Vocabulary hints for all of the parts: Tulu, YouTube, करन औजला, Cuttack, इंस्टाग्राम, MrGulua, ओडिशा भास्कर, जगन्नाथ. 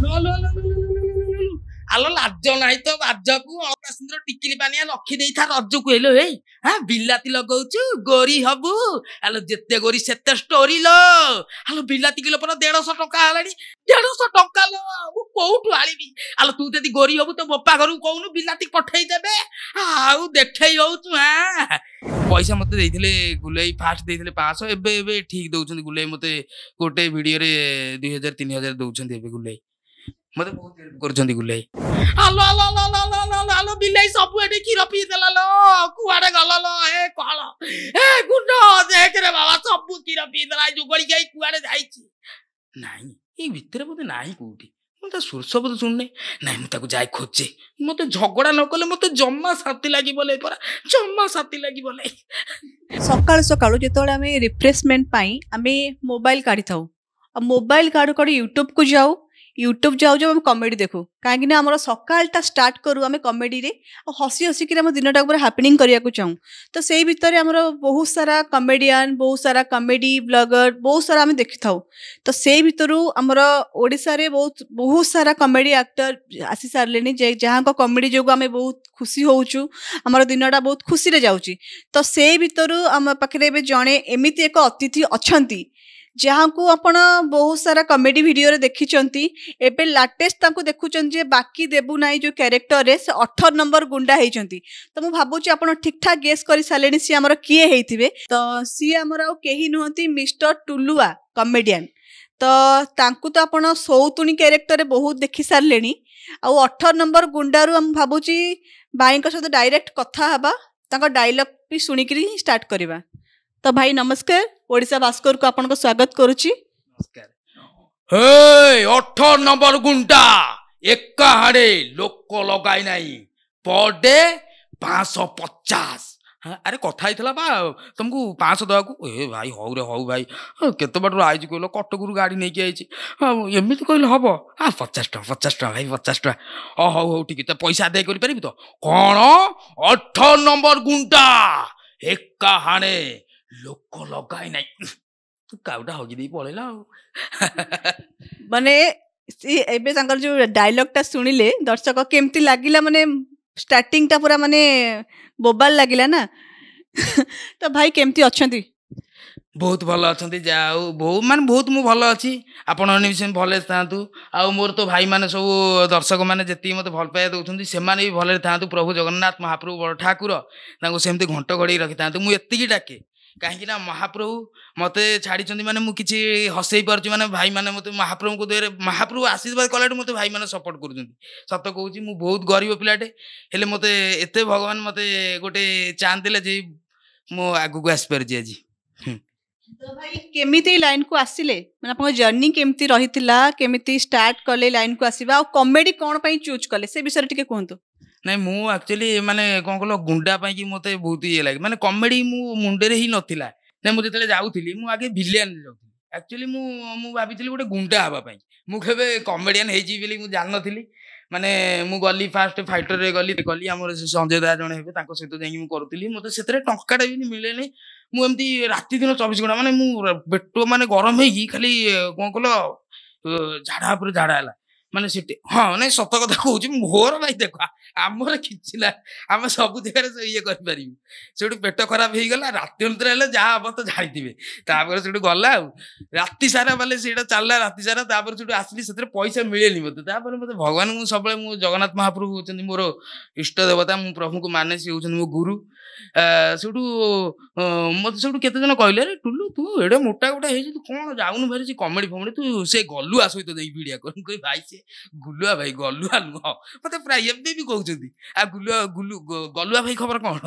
आलो लाज ना तो बाज को अरुणा सुंदर टिकिली पानिया रखी था रज को हेलो हे हाँ बिलाती लगौचु गोरी हबु आलो जेते गोरी सेते स्टोरी लो आलो बिलाती किलो पर 150 टका हलानी 150 टका लो मु कोउठु आलिबी आलो तू जदी गोरी हबु तो बप्पा घरु कोउनु बिलाती पठेई देबे आउ देखई होउचु हां पैसा मते देइथिले गुलेई फास्ट देइथिले 500 एबे एबे ठीक दउछन गुलेई मते कोटे वीडियो रे 2000 3000 दउछन एबे गुलेई मते बहुत हेल्प करछन गुलेई आलो आलो आलो आलो बिलाई सब एडे खीर पी देला लो कुआडे गला लो ए काला ए गुंडो देख रे बाबा सब खीर पी देला जुगड़ी गई कुआडे जाईची नाही ई भीतर बोते नाही कोठी मते सुरसो बोते सुनने नाही मते को जाई खोजे मते झगड़ा न करले मते जम्मा साथी लागि बोले परा जम्मा साथी लागि बोले सकाळ सकाळ जेतोळे आमे रिफ्रेशमेंट पाई आमे मोबाइल काढी थाऊ अब मोबाइल काढो काढो YouTube को जाऊ यूट्यूब जाऊ जब कमेडी देखू कहीं सकालटा स्टार्ट करूँ आम कमेडी हसी हसिक दिन टाइम हापनिंग करने चाहूँ तो से भितर आम बहुत सारा कमेडियन बहुत सारा कमेडी ब्लॉगर बहुत सारा आम देखी था तो से भितर आमर ओडिशा रे बहुत बहुत सारा कमेडी एक्टर आसी सारे जहाँ कमेडी जो आम बहुत खुशी होचु आमर दिनटा बहुत खुशी जाऊँगी तो से भितर आम पाखे जड़े एमती एक अतिथि अच्छा जहाँ को आपण बहुत सारा कमेडी भिडियो देखिंट एवं लाटेस्ट देखुं बाकी देबू नाई जो क्यारेक्टर रे से 18 नंबर गुंडा होती तो मुझे भावुँ आप ठीक ठाक गेस कर सारे सी आम किए होते तो सी आम कहीं नुहति मिस्टर टुलुआ कमेडियन तो आप सौतुणी क्यारेक्टर बहुत देखी सारे आउ 18 नंबर गुंडा रू आम भावुँ भाई सहित डायरेक्ट कथा हाँ डायलग भी शुणिक स्टार्ट करवा तो भाई नमस्कार ओडिशा भास्कर को आपन को स्वागत करुची नमस्कार हे 18 नंबर गुंडा एक हाड़े लोक लगाई नाही पर डे 550 अरे कथा था बा तुमको 500 दवा को ए भाई हौ रे हौ भाई केते बाटू आइज कहलो कटकरू गाड़ी नहीं कि आइज एमित कहलो हबो आ 50 टका भाई 50 टका ओ हौ हौ ठीक त पैसा दे करि परबी तो कोन 18 नंबर गुंडा एक हाणे लोक लगाई ना तू काउटा हगिदी पड़ेगा माने एवं जो डायलॉगटा शुणिले दर्शक केमती लगिला माने स्टार्टिंगटा पूरा माने बोबाल लगिला ना तो भाई केमती अच्छा बहुत भल अच्छा जाओ बहुत माने बहुत मु भल अच्छी आपने भी सेम भले थातु आउ मोर तो भाई माने सब दर्शक मैंने जी मत भल पाया दौरान से भी भले थातु प्रभु जगन्नाथ महाप्रभु ठाकुर ताको सेमती घंट घड़ी रखी था मुझे डाके कहीं महाप्रभु मत छाड़ी माने मुझे हसई पार्च माने भाई माने मत महाप्रभु को दे महाप्रभु आशीर्वाद कला मत भाई माने सपोर्ट कर सत कहूँ मु बहुत गरीब पिलाटे हेले मत एत भगवान मत गोटे चांस दे मो आगू आसपारी आज तो भाई केमिती लाइन को आसिले माने अपन जर्नी केमिती रहितला केमिती स्टार्ट करले लाइन को आसीबा और कॉमेडी कोन पई चूज करले से विषय टिके कोहंतो नै मु एक्चुअली माने कोन कहलो गुंडा पई कि मते बहुत ये लागे माने कॉमेडी मु मुंडे रे ही नथिला नै मु जतले जाउथिली मु आगे विलेन जाउथिली एक्चुअली मु मु भाबिथिली गोटे गुंडा हबा पई मु केबे कॉमेडियन हेजी बिली मु जान नथिली माने मु गली फास्ट फाइटर रे गली हमर संजय दा जने हेबे ताको सहित जाई मु करथिली मते सेतरे टंकाटा भी मिलेले मुझे राति दिन 24 घंटा माने मु पेट माने गरम है खाली कौन कल झाड़ा पर झाड़ा है माने सीटे हाँ नहीं सत कथा कौच मोर भाई देख आमर किसी आम सब जगह ये कर पेट खराब हो गला राति अनुसार जहाँ हम तो झाड़े तापर से गला राति सारा बोले सीटा चलला राति सारा तापर से आसली से पैसा मिले मत मतलब भगवान को सब जगन्नाथ महाप्रभु होती मोर इष्ट देवता मु प्रभु को माने सी होती मो गुरु से मत सब केतेजन कहले टुलु तू एडे मोटा गोटा हो तू कौन जाऊन भाई कमेडी फमेडी तू से गलुआ सहित भिड़िया कर भाई से गुलुआ भाई गलुआ नुह मत प्राय एमती भी कहते आ गुलुआ गलुआ भाई खबर कौन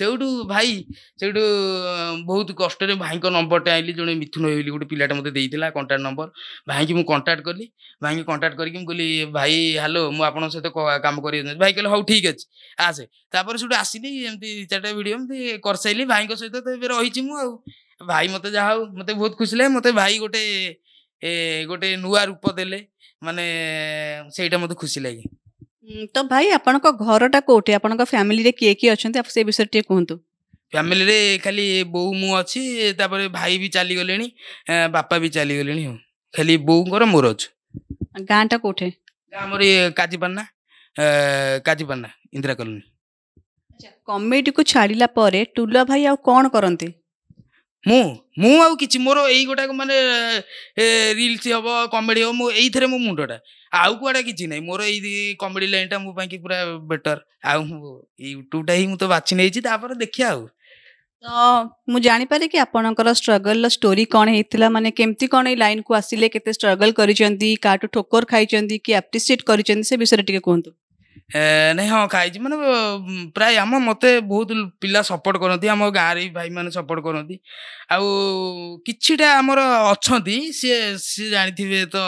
से भाई से बहुत कष्ट भाई नंबर टे आइली जो मिथुन होली गोटे पिलाटे मत देता कंटाक्ट नंबर भाई की मुझे कंटाक्ट कली भाई की कंटाक्ट करी भाई हालो मुझे आपन सहित कम कर भाई कहले हाउ ठीक अच्छे आसे तापर से आसली एमती चार्टा भिड एमती कर सारे भाई सहित रही भाई मत जहा मत बहुत खुशी लगे मत भाई गोटे गोटे नुआ रूप देले माने सेटा मत खुशी लगे तो भाई आपन को घरटा कोठे आपन को फैमिली रे के अच्छा से विषय टे कहतु फैमिली रे खाली बो मु अच्छी भाई भी चली गले बापा भी चली गले खाली बो मोर अच्छे गाँटा कोठे आमर काजीपन्ना इंदिरा कॉलोनी। अच्छा कमेटी को छाड़िला परे टुला भाई आ कौन करते? मु किसी मोर यही गोटा मानने रिल्स हम कमेडी हम ये मो मुंडा आउ कड़ा किसी ना मोर ये कमेडी लाइन टाइम पूरा बेटर आउट्यूबा ही तो बाछी नहीं देखिए आउ तो मुझे जानीपे कि आपणकर स्ट्रगल स्टोरी कौन होता माने केमती कौन ये लाइन को आसिले के स्ट्रगल कर ठोकर खाई कि आप्रिसीएट कर विषय टे कहतु ना। हाँ खाई मैंने प्राय आम मत बहुत पिला सपोर्ट करती आम गाँव रे भाई मैंने सपोर्ट करती आटा आमर अच्छा सी जानी तो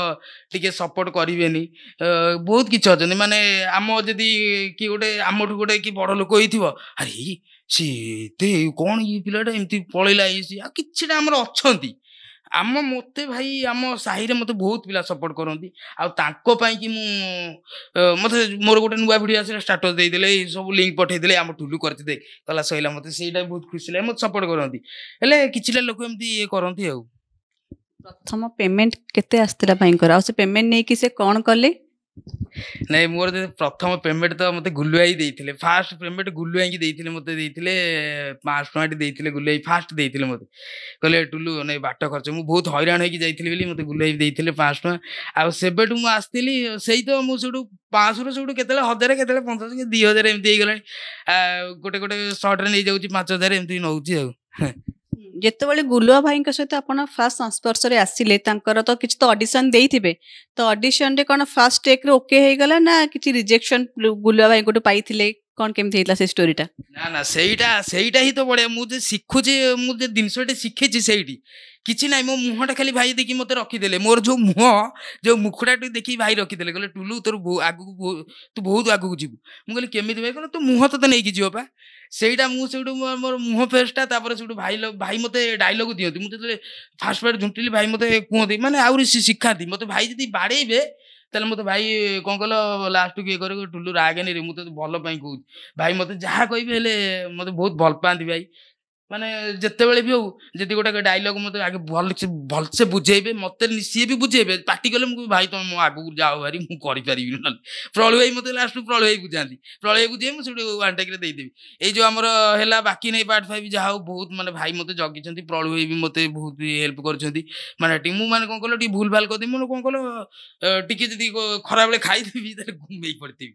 टी सपोर्ट करें बहुत किसी अच्छा मानने आम जदि किए गोटे आम गोटे कि बड़ लोक हो अरे सी ते कौन ये पिलाटा एमती पलैला किटा आमर अच्छा आम मत भाई आम साहि रे मत बहुत पिला सपोर्ट करती आई मत मोर गोटे नुआ भिड आसाना स्टाटस देदेले सब लिंक पठेदे आम टुलू करते दे कला सहला मत से बहुत खुशी लगे मत सपोर्ट करती हेल्ले किटा लोक एमती ये करती। प्रथम पेमेंट केते आस्थिला भाईंकर आ से पेमेंट नहीं कि से कौन कले? नहीं मोर प्रथम पेमेंट तो मत गुलुआ ही देते फास्ट पेमेंट गुलुआ ही देते मत देते 500 टंका देते गुलुआ फास्ट देते मत कहले टुलू नहीं बाट खर्च मुझे बहुत हैरान होगी जाइली मत गुलुआ देते 500 टंका आबेठू मुझे आसती से तो मुझे 500 से के 1000 के 2000 एमती गोटे गोटे सर्ट्रे नहीं जाऊँगी 5000 एमती नौ जिते गुलुआ भाई सहित आपड़ फास्ट संस्पर्श में आसिले तो किसी तो ऑडिशन देते तो ऑडिशन रे कौन फास्ट टेक रे ओके हो गला ना कि रिजेक्शन गुलुआ भाई को पाई कौन केमती है स्टोरीटा? ना ना सेईटा ही तो बढ़िया मुझे शिखुचे मुझे जिनसटे शिखे से किसी ना मो मुहटा खाली भाई देखिए मत रखीदे मोर जो मुह जो मुखटा देखिए भाई रखीदे कहले टुलू तोर आगू तू बहुत आगू जीव मुझे केमी भाई कह तू मुह तो नहीं जीवपा सेटा मुझे मोर मुह फेसटा से भाई मत डायलग दिखती मुझे फास्ट फास्ट झुंटिली भाई मत कहते मैंने आउरी शिखाती मत भाई जी बाड़े तेल मत भाई कौन कल लास्ट को ये कर टुलू रागेनि रे मुझे भल कह भाई मत जहाँ कहले मत बहुत भल पाती भाई माने जिते बड़े भी हूँ जी गोटे डायलग मत आगे भलसे बुझे मत सी भी बुझे पार्टी कले मुझे भाई तुम मो आगे जाओ भारी मुझे करी ना प्रलय भाई मत लास्ट प्रलय भाई बुझाती प्रलय बुझे मुझे वन टेक देदेवी ये जो आमर है बाकी नहीं पार्ट 5 जहाँ बहुत मानते भाई मत जगी प्रलय भाई भी मत बहुत हेल्प करते मुझे कौन कल भूल भाल करदेवी मैं कौन कल टी खरा बेले खाईदेवी घूमे पड़ती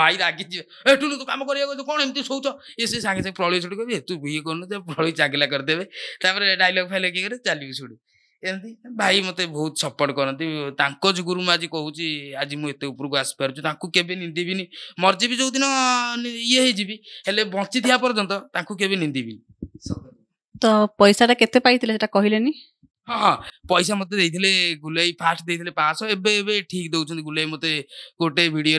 भाई रागी टुलू तो कम कर कौन एमती शौच ये सी सागे प्रलय छोड़ कह तू ये कर भल चागिला करदेवे डायलग फाइल कर चलू छोड़ एमती भाई मत बहुत सपोर्ट करती जुगुरु मुझे आज कहूँ आज मुझे उपरको आसपारू के निंदीबी मर्जी भी जो दिन ये जी बंची थी पर्यटन के निंदीबी तो पैसा केते कहले? हाँ पैसा मत गुलाई फास्ट देते 500 एवं ठीक दौरान गुलाई मत गोटे भिडियो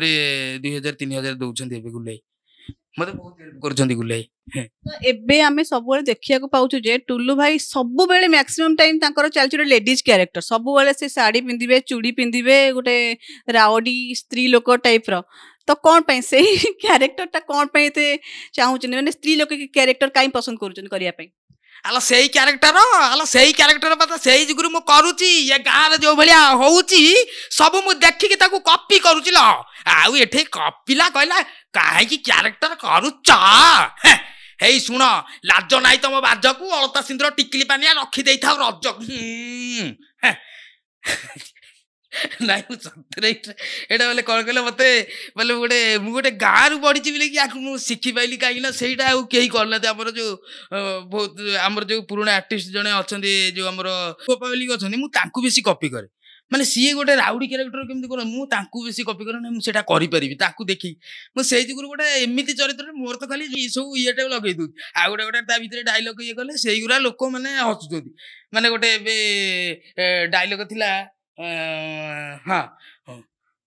2000-3000 दौरान गुलाई मत बहुत हेल्प कर गुलाई। तो एबे आमे सब देखिया को पाउछु जे टुल्लू भाई सब बेले मैक्सिमम टाइम तांकर चलचुरे लेडीज कैरेक्टर सब बेले से साड़ी पिंदिबे चूड़ी पिंदिबे गोटे राउडी स्त्री लोक टाइप रो तो कोन पई से कैरेक्टर ता कोन पई ते चाहू छन माने स्त्री लोक के कैरेक्टर काई पसंद करूछन करिया पई आला सेही कैरेक्टर आला सेही कैरेक्टर पता सेही जुगुरु मो करूची ये गार जो भलिया होउची सब मु देखि के ताकू कॉपी करूची ल आउ एठे कॉपीला कहला काहे की कैरेक्टर करूचा हे सुण लाज नाई तुम बाज को अलता सिंदूर टिकली पानिया रखी दे था रज ना सतरे बोले कौन कहले मत बोले गोटे मुझे गोटे गाँव रु बढ़ी बोले कि शिखिपाली कहीं से कहीं करना आमर जो बहुत आमर जो पुराणा आर्टिस्ट जड़े अच्छा जो आमर गोपावली अच्छा मुझे बेस कॉपी करे माने सी गोटे राउडी क्यारेक्टर केमती कर मुझे बेस कॉपी करे ना मुझे करें देखी मुझे जुगर गोटे एमती चरित्र मोर तो खाली ये सब ये टाइम लगे दूँ आ गए गोटे डायलग ये कले से लोक मैंने हसुँच माने गोटे डायलग थिला हाँ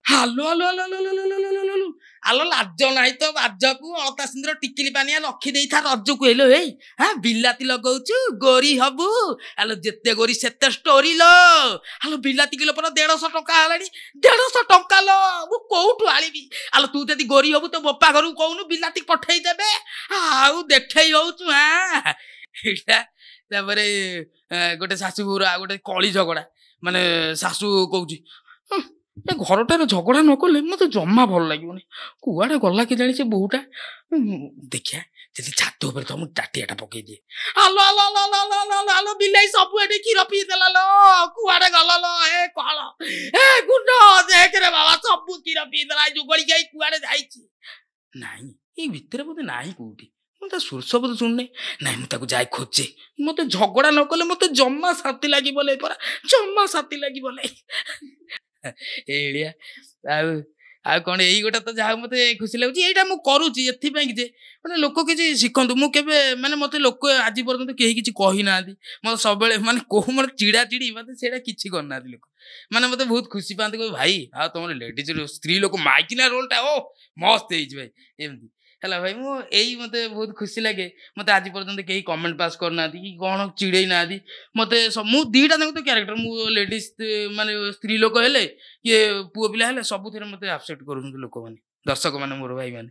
हालो हालो हालो हालो आलो लाज नाई तो बाज को अलता सिंदूर टिकिली पानिया रखी दे था रज को हेलो हे हाँ बिलाती लगौचु गोरी हबु आलो जेते गोरी सेते स्टोरी लो आलो बिलाती किलो पर 150 टंका हलानी 150 टंका लो मु कोउठु आलिबी आलो तू जदी गोरी हबु तो बप्पा घरु कहनु बिलाती पठेई देबे आउ देखई होचु हां एटा तबरे गोटे सासू बोरा गोटे कली झगड़ा माने सासू कहउची ए घरटार झगड़ा न कले मत जमा भल लगे कूआड़े गला कि जानी से बोटा देखिया जदि छात उपर तो टाटियाटा पकई दिए आलो आलो आलो आलो आलो आलो बिलाई सब एडे खीर पी देला लो कूआड़े गला लो ए कल ए गुंडो देख रे बाबा सब खीर पी देला जुगड़ी गई कूआड़े जाईची नाही ई भितरे बोते नाही कोठी मत सुरस बोते सुनने नाही मु ताको जाई खोजे मत झगड़ा न कले मत जम्मा साथी लागि बोले परा जम्मा साथी लागि बोले गोटा तो जहाँ मत खुशी लगुच्छे यहाँ मुझे करुच्ची ये मैंने लोक किसी शिखु मुझे मैंने मत लोक आज पर्यटन कहीं किसी कही ना मत सब मैंने कौ मैं चिड़ा चिड़ी मतलब से किसी करना लोक मैंने मत बहुत खुशी पाते कह भाई आ तुम लेडीज स्त्री लोक माइकिना रोलटा ओ मस्त हो भाई एमती है भाई मुझे मत बहुत खुशी लगे मत आज पर्यटन कहीं कमेंट पास करना कि कौन चिड़े ना मत मु दीटा तो क्यारेक्टर मु लेडीज मानते स्त्री लोक है कि पुओ पिला सब मत आबसेट कर लोक मैंने दर्शक मैंने मोर भाई मैंने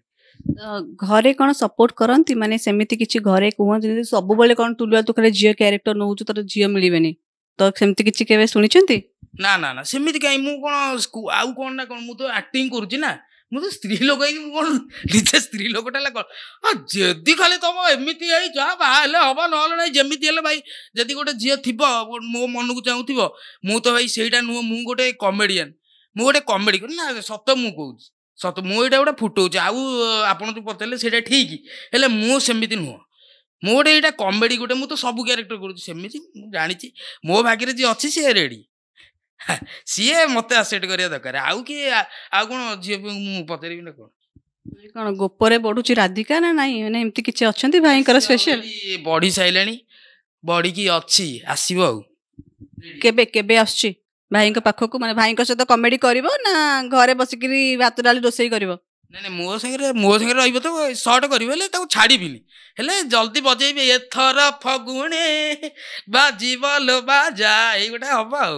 घरे कौन सपोर्ट करती माने सेमती किसी घरे कहते सब बेले कौन तुलुआ तू खाली झील क्यारेक्टर नौ तर झील मिलबे तो सेमती किसी के शुणी ना ना ना सेमती कहीं मुझे आउ कौन ना कौन मुझे एक्टिंग करा मुझे स्त्री लोक है स्त्री लोकटा कौन जदि खाली तुम एमती बाहर हम ना जमी भाई जदि गोटे झील थी मो मन को चाहू मु तो भाई सहीटा नुह मु गोटे कमेडियन मु गोटे कमेडी ना सत मु कह सत मुझे गोटे फुटाऊँ आउ आप पचारे से ठीक है मुझे नुह मु गोटे यहाँ कमेडी गोटे मुझे सब क्यारेक्टर करमती जानी मो भाग्य जी अच्छी सी रेडी सीए मत आसेट करिया दरकार आउ कि आ कोन झियो मु पतरी बिना कोन कोन गोपरे बडुची राधिका ना नाही माने एम्ति किछ अछंती भाई कर स्पेशल बॉडी साइलेनी बॉडी की अछि आसीबो केबे केबे आछी भाई को पाखो को माने भाई को सहित कॉमेडी करबो ना घरे बसकिरी भात डाली रोसई करबो ना ना मो संगे रहइबो तो शॉर्ट करबो ले ताको छाडीबिनी हेले जल्दी बजेबे एथरा फगुणे बाजीबो लो बाजा ए गोटा हबा